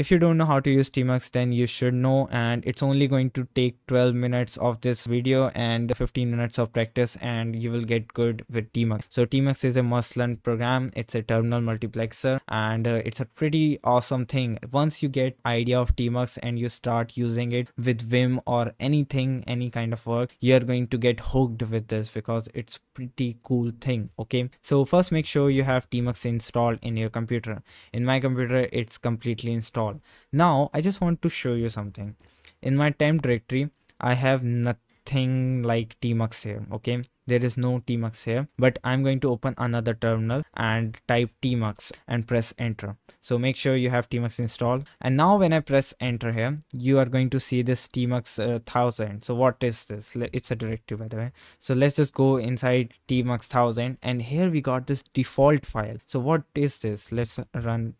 If you don't know how to use Tmux, then you should know, and it's only going to take 12 minutes of this video and 15 minutes of practice, and you will get good with Tmux. So Tmux is a must-learn program. It's a terminal multiplexer, and it's a pretty awesome thing. Once you get idea of Tmux and you start using it with Vim or anything, any kind of work, you're going to get hooked with this because it's pretty cool thing. Okay, so first make sure you have Tmux installed in your computer. In my computer, it's completely installed. Now I just want to show you something. In my temp directory, I have nothing like Tmux here. Okay, there is no Tmux here, but I'm going to open another terminal and type Tmux and press enter. So make sure you have Tmux installed. And now when I press enter here, you are going to see this Tmux 1000. So what is this? It's a directory, by the way. So let's just go inside Tmux 1000, and here we got this default file. So what is this? Let's run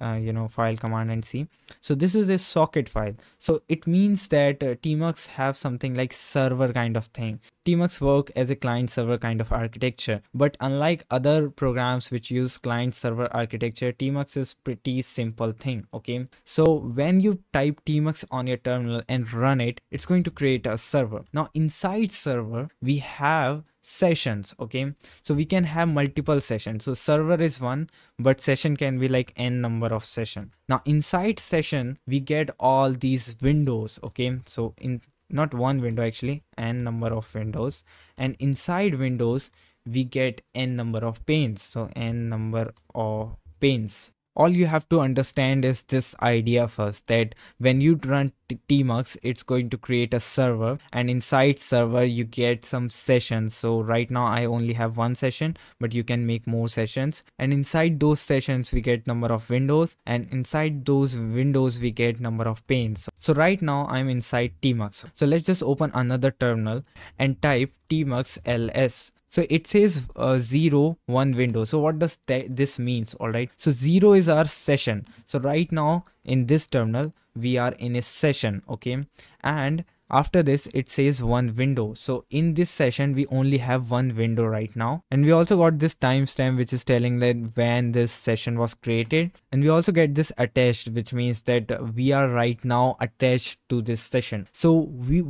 file command and see. So this is a socket file. So it means that Tmux have something like server kind of thing. Tmux work as a client server kind of architecture, but unlike other programs which use client server architecture, Tmux is pretty simple thing. Okay, so when you type Tmux on your terminal and run it, it's going to create a server. Now inside server we have sessions. Okay, so we can have multiple sessions. So server is one, but session can be like n number of session. Now inside session we get all these windows. Okay, so in not one window, actually n number of windows, and inside windows we get n number of panes. So n number of panes. All you have to understand is this idea first, that when you run Tmux, it's going to create a server, and inside server you get some sessions. So right now I only have one session, but you can make more sessions, and inside those sessions we get number of windows, and inside those windows we get number of panes. So right now I'm inside Tmux. So let's just open another terminal and type Tmux ls. So it says 0, 1 window. So what does this means? All right, so 0 is our session. So right now in this terminal we are in a session. Okay, and after this it says 1 window. So in this session we only have 1 window right now, and we also got this timestamp which is telling that when this session was created, and we also get this attached, which means that we are right now attached to this session. So we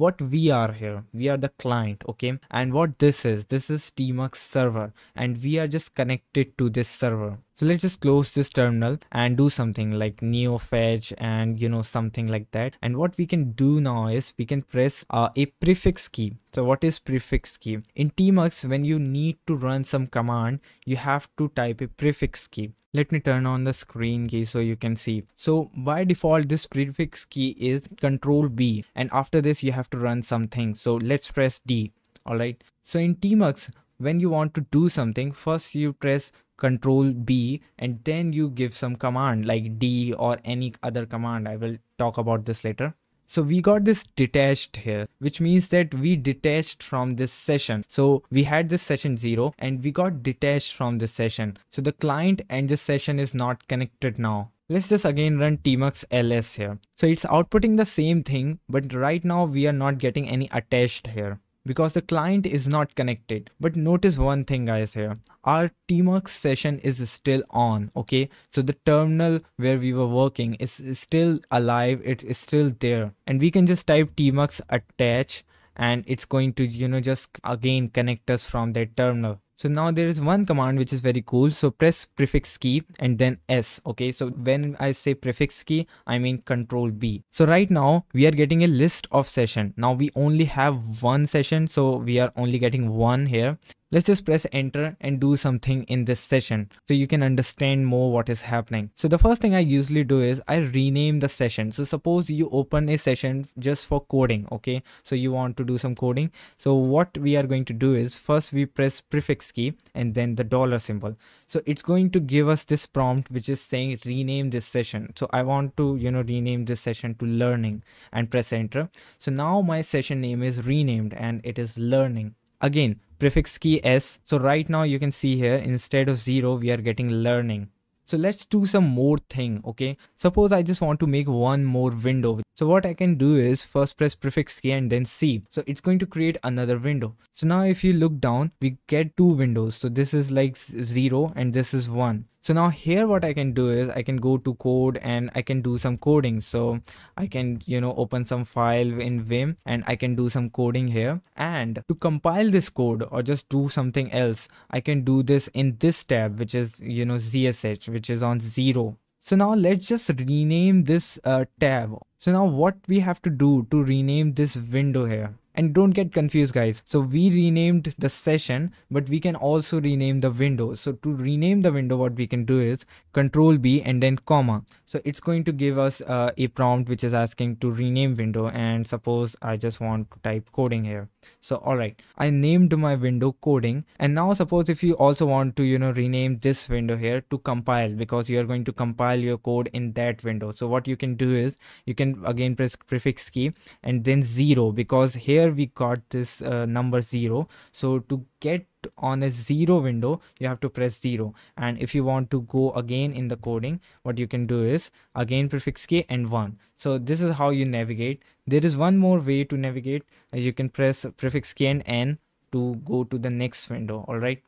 are here, we are the client. Okay, and what this is Tmux server, and we are just connected to this server. So let's just close this terminal and do something like neo fetch and something like that. And what we can do now is we can press a prefix key. So what is prefix key? In Tmux, when you need to run some command, you have to type a prefix key. Let me turn on the screen key so you can see. So by default this prefix key is Ctrl B, and after this you have to run something. So let's press D. Alright, so in Tmux, when you want to do something, first you press Ctrl B and then you give some command like D or any other command. I will talk about this later. So we got this detached here, which means that we detached from this session. So we had this session 0 and we got detached from this session. So the client and this session is not connected now. Let's just again run Tmux ls here. So it's outputting the same thing, but right now we are not getting any attached here, because the client is not connected. But notice one thing guys here, our Tmux session is still on. Okay, so the terminal where we were working is still alive, it is still there, and we can just type Tmux attach and it's going to just again connect us from that terminal. So now there is one command which is very cool. So press prefix key and then S. Okay, so when I say prefix key, I mean Ctrl B. So right now we are getting a list of session. Now we only have one session, so we are only getting one here. Let's just press enter and do something in this session so you can understand more what is happening. So the first thing I usually do is I rename the session. So suppose you open a session just for coding. Okay, so you want to do some coding. So what we are going to do is first we press prefix key and then the dollar symbol. So it's going to give us this prompt which is saying rename this session. So I want to rename this session to learning and press enter. So now my session name is renamed and it is learning. Again, prefix key S. So right now you can see here, instead of 0, we are getting learning. So let's do some more thing. Okay, suppose I just want to make one more window. So what I can do is first press prefix key and then C. So it's going to create another window. So now if you look down, we get two windows. So this is like 0 and this is 1. So now here what I can do is I can go to code and I can do some coding. So I can, you know, open some file in Vim and I can do some coding here. And to compile this code or just do something else, I can do this in this tab, which is, you know, ZSH, which is on 0. So now let's just rename this tab. So now what we have to do to rename this window here. And don't get confused, guys. So we renamed the session, but we can also rename the window. So to rename the window, what we can do is Control B and then comma. So it's going to give us a prompt which is asking to rename window. And suppose I just want to type coding here. So all right, I named my window coding. And now suppose if you also want to, you know, rename this window here to compile, because you are going to compile your code in that window. So what you can do is you can again press prefix key and then 0, because here we got this number 0. So to get on a 0 window, you have to press 0. And if you want to go again in the coding, what you can do is again prefix k and 1. So this is how you navigate. There is one more way to navigate. You can press prefix k and n to go to the next window. All right,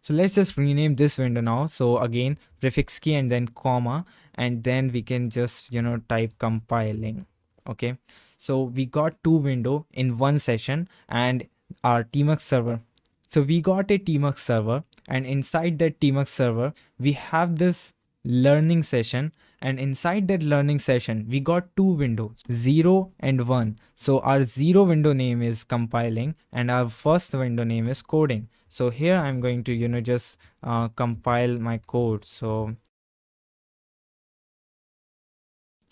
so let's just rename this window now. So again prefix k and then comma, and then we can just, you know, type compiling. Okay, so we got two windows in one session and our Tmux server. So we got a Tmux server, and inside that Tmux server, we have this learning session, and inside that learning session, we got two windows, 0 and 1. So our 0 window name is compiling and our first window name is coding. So here I'm going to, you know, just compile my code. So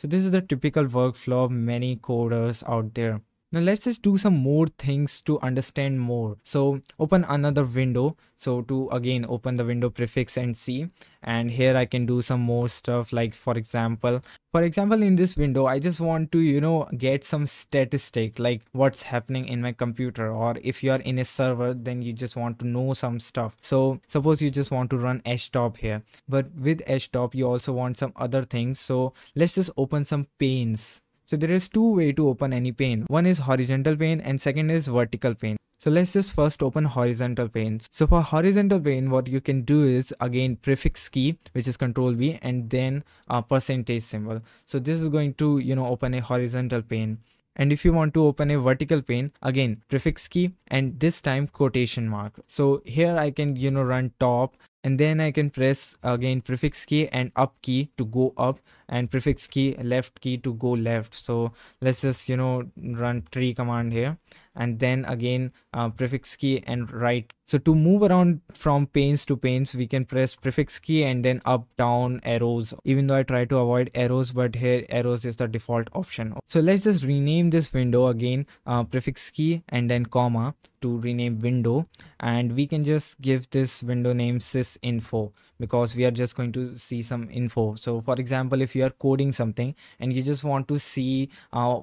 this is the typical workflow of many coders out there. Now let's just do some more things to understand more. So open another window. So to again open the window prefix and C, and here I can do some more stuff, like for example in this window I just want to, you know, get some statistic, like what's happening in my computer, or if you are in a server then you just want to know some stuff. So suppose you just want to run htop here, but with htop you also want some other things. So let's just open some panes. So there is two ways to open any pane. One is horizontal pane and second is vertical pane. So let's just first open horizontal pane. So for horizontal pane, what you can do is again prefix key, which is Control B, and then a percentage symbol. So this is going to, you know, open a horizontal pane. And if you want to open a vertical pane, again prefix key and this time quotation mark. So here I can, you know, run top, and then I can press again prefix key and up key to go up, and prefix key left key to go left. So let's just, you know, run tree command here, and then again prefix key and right. So to move around from panes to panes, we can press prefix key and then up, down, arrows, even though I try to avoid arrows, but here arrows is the default option. So let's just rename this window again prefix key and then comma to rename window, and we can just give this window name sysinfo, because we are just going to see some info. So for example, if you are coding something and you just want to see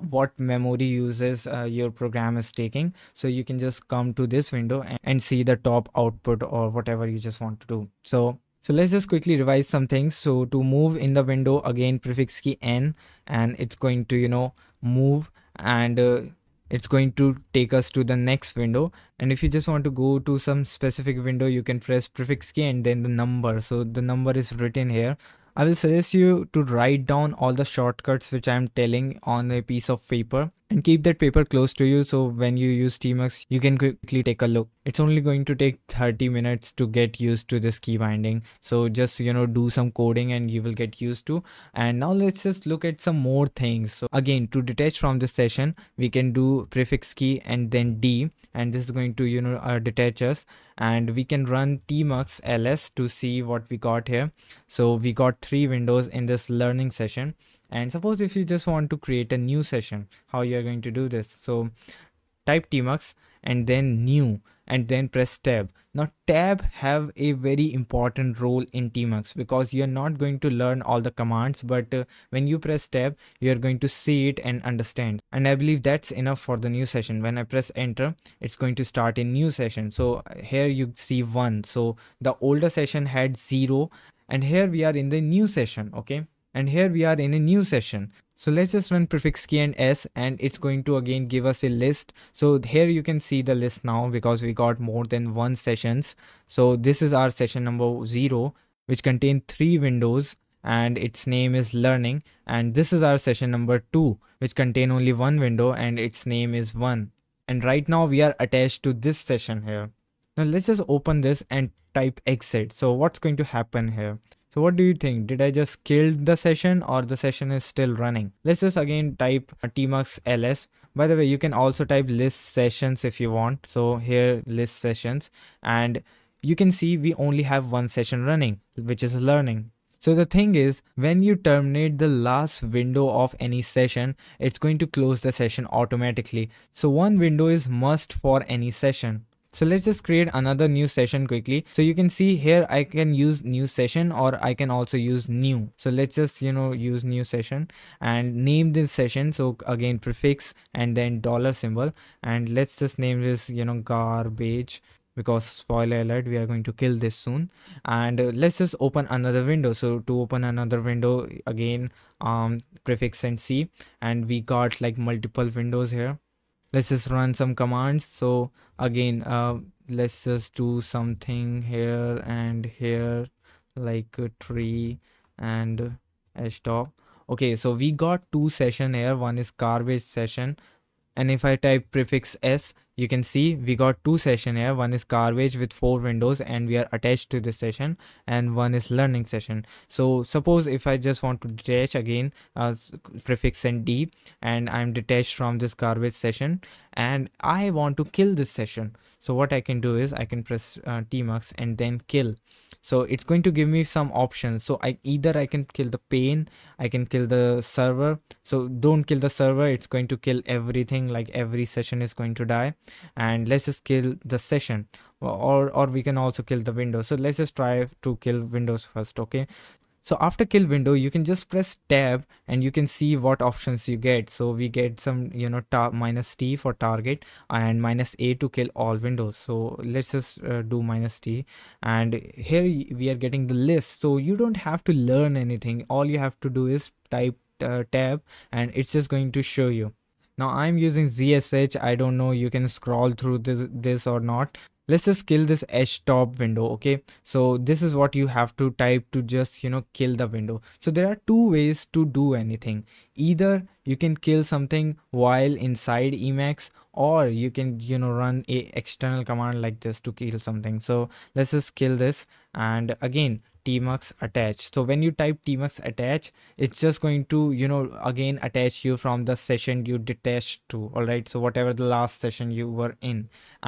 what memory uses your program is taking, so you can just come to this window and see the top output or whatever you just want to do. So let's just quickly revise some things. So to move in the window, again prefix key n, and it's going to, you know, move, and it's going to take us to the next window. And if you just want to go to some specific window, you can press prefix key and then the number. So the number is written here. I will suggest you to write down all the shortcuts which I am telling on a piece of paper, and keep that paper close to you, so when you use Tmux you can quickly take a look. It's only going to take 30 minutes to get used to this key binding. So just, you know, do some coding and you will get used to. And now let's just look at some more things. So again, to detach from this session, we can do prefix key and then D, and this is going to, you know, detach us. And we can run Tmux ls to see what we got here. So we got 3 windows in this learning session. And suppose if you just want to create a new session, how you are going to do this? So type Tmux and then new, and then press tab. Now tab have a very important role in Tmux, because you're not going to learn all the commands, but when you press tab, you're going to see it and understand. And I believe that's enough for the new session. When I press enter, it's going to start a new session. So here you see 1. So the older session had 0, and here we are in the new session. Okay. And here we are in a new session. So let's just run prefix key and S, and it's going to again give us a list. So here you can see the list now, because we got more than 1 sessions. So this is our session number 0, which contain 3 windows and its name is learning, and this is our session number 2, which contain only 1 window and its name is 1. And right now we are attached to this session here. Now let's just open this and type exit. So what's going to happen here? So what do you think? Did I just kill the session or the session is still running? Let's just again type tmux ls. By the way, you can also type list sessions if you want. So here list sessions, and you can see we only have 1 session running, which is learning. So the thing is, when you terminate the last window of any session, it's going to close the session automatically. So 1 window is must for any session. So let's just create another new session quickly. So you can see here I can use new session, or I can also use new. So let's just, you know, use new session and name this session. So again prefix and then dollar symbol, and let's just name this, you know, garbage, because spoiler alert, we are going to kill this soon. And let's just open another window. So to open another window, again prefix and C, and we got like multiple windows here. Let's just run some commands. So again, let's just do something here and here, like a tree and htop. Okay, so we got 2 session here. 1 is garbage session, and if I type prefix S, you can see we got 2 session here. 1 is garbage with 4 windows and we are attached to this session, and 1 is learning session. So suppose if I just want to detach, again prefix and D, and I'm detached from this garbage session and I want to kill this session. So what I can do is I can press tmux and then kill. So it's going to give me some options. So I can kill the pane, I can kill the server. So don't kill the server, it's going to kill everything, like every session is going to die. And let's just kill the session, or we can also kill the window. So let's just try to kill windows first. Okay, so after kill window, you can just press tab and you can see what options you get. So we get some, you know, -t for target and -a to kill all windows. So let's just do -t, and here we are getting the list. So you don't have to learn anything. All you have to do is type tab and it's just going to show you. Now I'm using ZSH. I don't know, you can scroll through this or not. Let's just kill this htop window. Okay, so this is what you have to type to just, you know, kill the window. So there are 2 ways to do anything. Either you can kill something while inside Emacs, or you can, you know, run a external command like this to kill something. So let's just kill this, and again tmux attach. So when you type tmux attach, it's just going to, you know, again attach you from the session you detached to. All right, so whatever the last session you were in.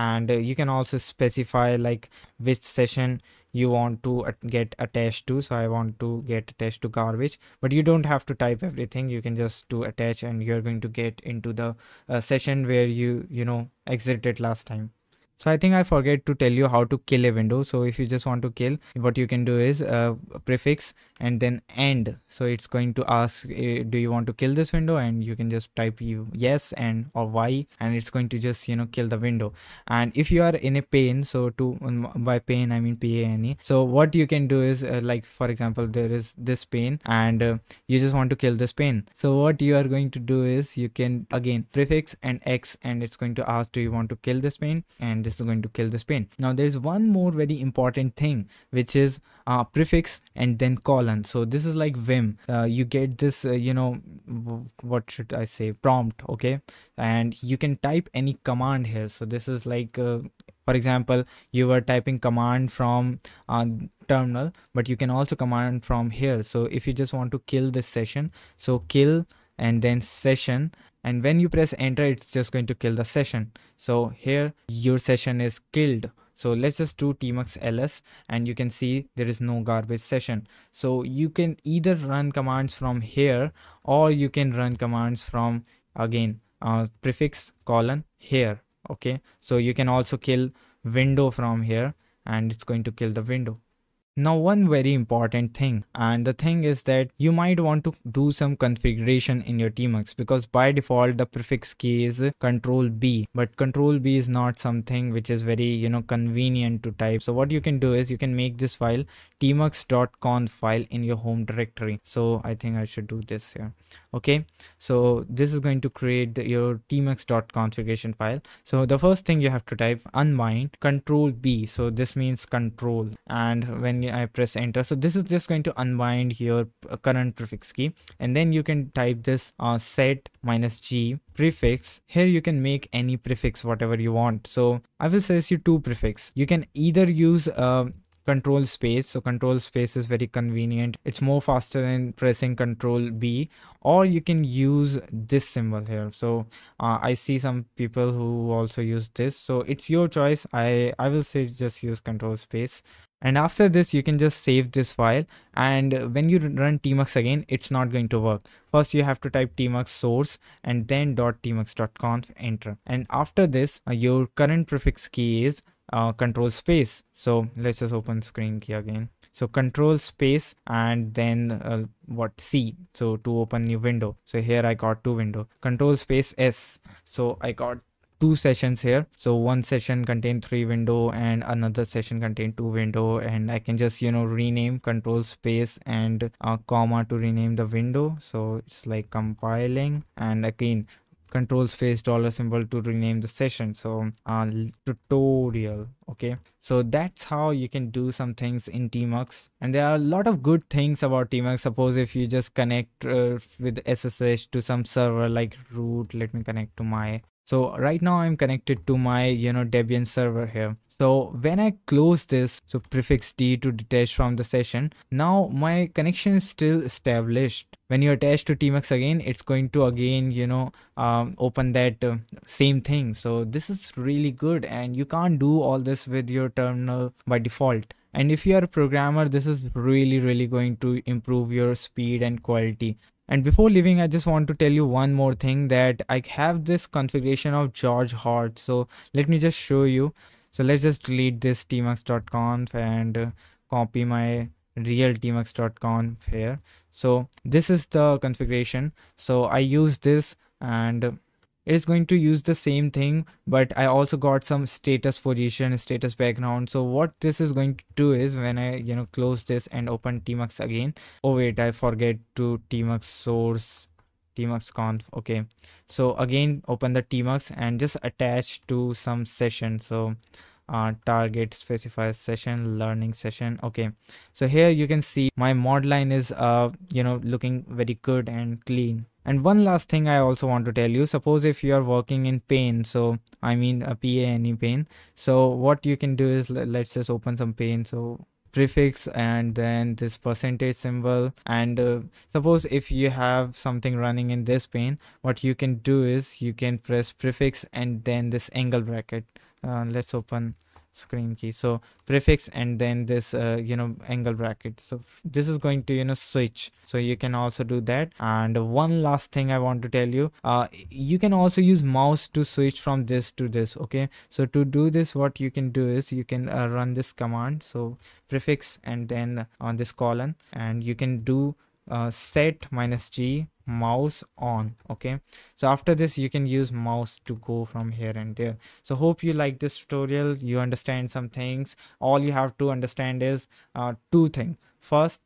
And you can also specify like which session you want to get attached to. So I want to get attached to garbage, but you don't have to type everything. You can just do attach and you're going to get into the session where you know exited last time. So I think I forget to tell you how to kill a window. So if you just want to kill, what you can do is prefix and then end. So it's going to ask, do you want to kill this window? And you can just type yes and or Y, and it's going to just, you know, kill the window. And if you are in a pane, so by pane I mean pane. So what you can do is like for example, there is this pane and you just want to kill this pane. So what you are going to do is you can again prefix and X, and it's going to ask, do you want to kill this pane? And this is going to kill this pane. Now there's one more very important thing, which is prefix and then colon. So this is like Vim. You get this you know, what should I say, prompt. Okay, and you can type any command here. So this is like for example, you were typing command from terminal, but you can also command from here. So if you just want to kill this session, so kill and then session, and when you press enter, it's just going to kill the session. So here your session is killed. So let's just do tmux ls, and you can see there is no garbage session. So you can either run commands from here, or you can run commands from again prefix colon here. Okay, so you can also kill window from here, and it's going to kill the window. Now one very important thing, and the thing is that you might want to do some configuration in your tmux, because by default the prefix key is Ctrl B, but Ctrl B is not something which is very, you know, convenient to type. So what you can do is you can make this file tmux.conf file in your home directory. So I think I should do this here. Okay, so this is going to create your tmux.configuration file. So the first thing you have to type unbind Control B. So this means control, and when I press enter, so this is just going to unbind your current prefix key, and then you can type this set -g prefix. Here you can make any prefix whatever you want. So I will suggest you two prefix. You can either use control space, so control space is very convenient, it's more faster than pressing Control B, or you can use this symbol here. So I see some people who also use this, so it's your choice. I will say just use control space. And after this you can just save this file, and when you run tmux again it's not going to work. First you have to type tmux source and then .tmux.conf, enter, and after this your current prefix key is control space. So let's just open screen key again. So control space and then C, so to open new window. So here I got two window, control space S, so I got two sessions here. So one session contained three window and another session contained two window, and I can just, you know, rename control space and comma to rename the window. So it's like compiling, and again control space $, to rename the session. So tutorial. Okay, so that's how you can do some things in tmux, and there are a lot of good things about tmux. Suppose if you just connect with SSH to some server like root. Let me connect to my, so right now I'm connected to my, you know, Debian server here. So when I close this, so prefix D to detach from the session, now my connection is still established. When you attach to tmux again, it's going to again, you know, open that same thing. So this is really good, and you can't do all this with your terminal by default. And if you are a programmer, this is really going to improve your speed and quality. And before leaving, I just want to tell you one more thing, that I have this configuration of George Hart. So let me just show you. So let's just delete this tmux.conf and copy my real tmux.conf here. So this is the configuration. So I use this, and it is going to use the same thing, but I also got some status position, status background. So what this is going to do is, when I, you know, close this and open tmux again, oh wait, I forget to tmux source tmux conf. Okay, so again open the tmux and just attach to some session. So target specifies session, learning session. Okay, so here you can see my mod line is you know, looking very good and clean. And one last thing I also want to tell you, suppose if you are working in Paint, so I mean a PANE Paint, so what you can do is, let's just open some Paint. So prefix and then this percentage symbol, and suppose if you have something running in this Paint, what you can do is you can press prefix and then this angle bracket. Let's open screen key. So prefix and then this you know, angle bracket. So this is going to, you know, switch, so you can also do that. And one last thing I want to tell you, you can also use mouse to switch from this to this. Okay, so to do this, what you can do is you can run this command. So prefix and then on this colon, and you can do set -g mouse on. Okay, so after this you can use mouse to go from here and there. So hope you like this tutorial, you understand some things. All you have to understand is two things. First,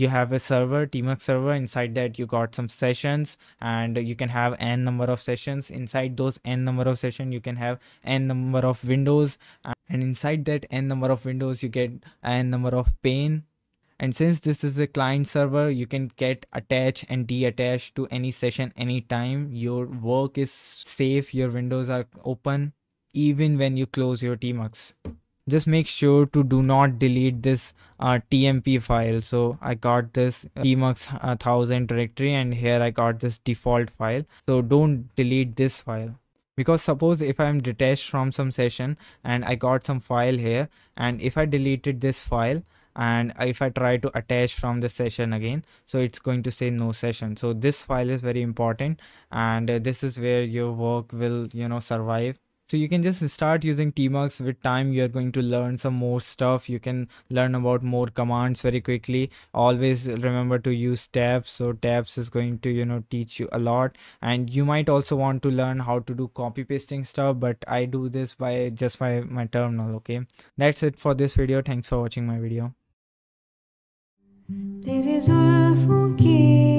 you have a server, tmux server, inside that you got some sessions, and you can have n number of sessions. Inside those n number of sessions you can have n number of windows, and inside that n number of windows you get n number of pane. And since this is a client server, you can get attach and deattach to any session anytime. Your work is safe, your windows are open, even when you close your tmux. Just make sure to do not delete this tmp file. So I got this tmux 1000 directory, and here I got this default file. So don't delete this file, because suppose if I'm detached from some session and I got some file here, and if I deleted this file, and if I try to attach from the session again, so it's going to say no session. So this file is very important, and this is where your work will, you know, survive. So you can just start using tmux. With time you're going to learn some more stuff. You can learn about more commands very quickly. Always remember to use tabs. So tabs is going to, you know, teach you a lot. And you might also want to learn how to do copy pasting stuff, but I do this by just by my terminal. Okay, that's it for this video. Thanks for watching my video. Des réseaux font qui